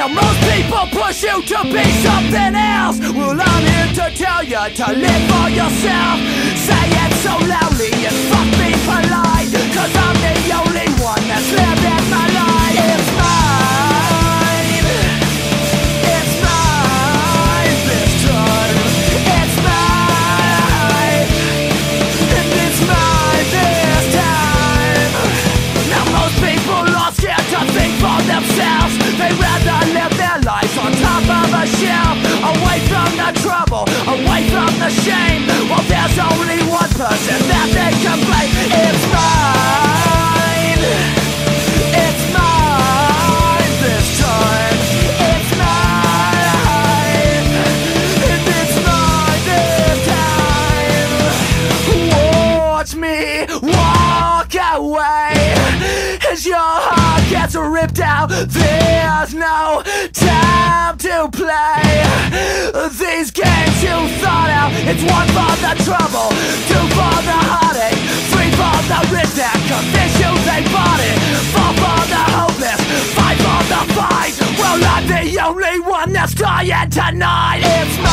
Now most people push you to be something else. Well, I'm here to tell you to live for yourself. Say it so loudly and fuck me polite, 'cause I'm the only one that's living my life. It's mine. It's mine this time. It's mine. And it's mine this time. Now most people are scared to think for themselves. They'd rather live their lives on top of a shelf, away from the trouble, away from the shame. Well, there's only one person that they can blame. It's mine. It's mine this time. It's mine. And it's mine this time. Watch me walk away as your heart gets ripped out. There's no time to play these games you thought out. It's one for the trouble, two for the heartache, three for the rich that convince you they bought it, four for the hopeless, five for the fight. Well, I'm the only one that's dying tonight. It's my